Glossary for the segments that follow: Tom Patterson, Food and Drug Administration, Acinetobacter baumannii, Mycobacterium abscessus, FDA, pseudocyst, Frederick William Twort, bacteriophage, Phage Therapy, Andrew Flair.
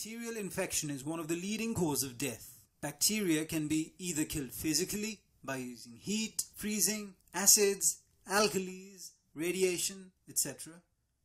Bacterial infection is one of the leading cause of death. Bacteria can be either killed physically by using heat, freezing, acids, alkalis, radiation, etc.,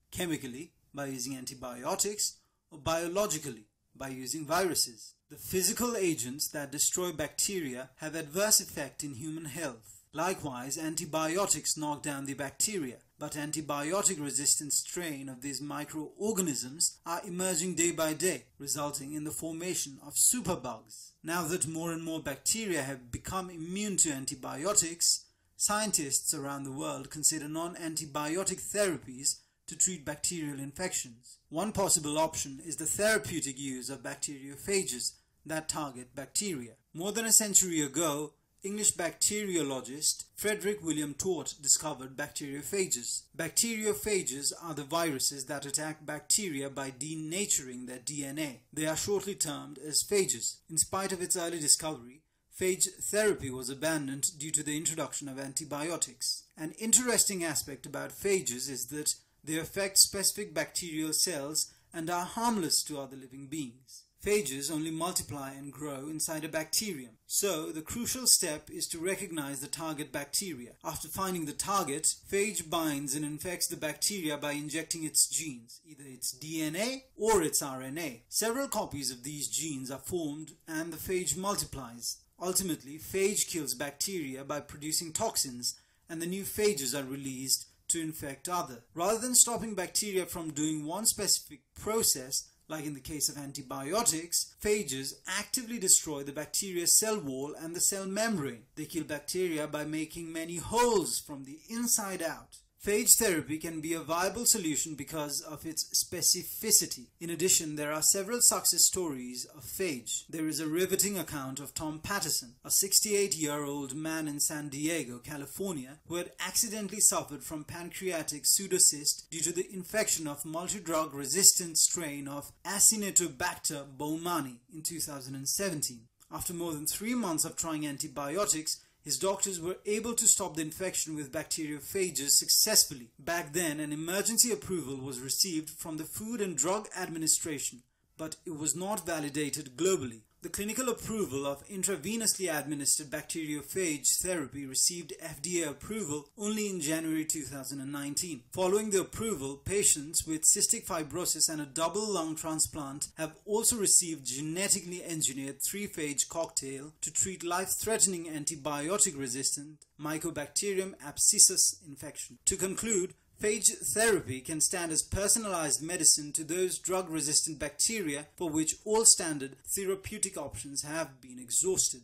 chemically by using antibiotics, or biologically by using viruses. The physical agents that destroy bacteria have adverse effect in human health. Likewise, antibiotics knock down the bacteria, but antibiotic-resistant strain of these microorganisms are emerging day by day, resulting in the formation of superbugs. Now that more and more bacteria have become immune to antibiotics, scientists around the world consider non-antibiotic therapies to treat bacterial infections. One possible option is the therapeutic use of bacteriophages that target bacteria. More than a century ago, English bacteriologist Frederick William Twort discovered bacteriophages. Bacteriophages are the viruses that attack bacteria by denaturing their DNA. They are shortly termed as phages. In spite of its early discovery, phage therapy was abandoned due to the introduction of antibiotics. An interesting aspect about phages is that they affect specific bacterial cells and are harmless to other living beings. Phages only multiply and grow inside a bacterium, so the crucial step is to recognize the target bacteria. After finding the target, phage binds and infects the bacteria by injecting its genes, either its DNA or its RNA. Several copies of these genes are formed and the phage multiplies. Ultimately, phage kills bacteria by producing toxins, and the new phages are released to infect other. Rather than stopping bacteria from doing one specific process, like in the case of antibiotics, phages actively destroy the bacteria's cell wall and the cell membrane. They kill bacteria by making many holes from the inside out. Phage therapy can be a viable solution because of its specificity. In addition, there are several success stories of phage. There is a riveting account of Tom Patterson, a 68-year-old man in San Diego, California, who had accidentally suffered from pancreatic pseudocyst due to the infection of multidrug-resistant strain of Acinetobacter baumannii in 2017. After more than 3 months of trying antibiotics, his doctors were able to stop the infection with bacteriophages successfully. Back then, an emergency approval was received from the Food and Drug Administration, but it was not validated globally. The clinical approval of intravenously administered bacteriophage therapy received FDA approval only in January 2019. Following the approval, patients with cystic fibrosis and a double lung transplant have also received genetically engineered 3-phage cocktail to treat life-threatening antibiotic-resistant Mycobacterium abscessus infection. To conclude, phage therapy can stand as personalized medicine to those drug-resistant bacteria for which all standard therapeutic options have been exhausted.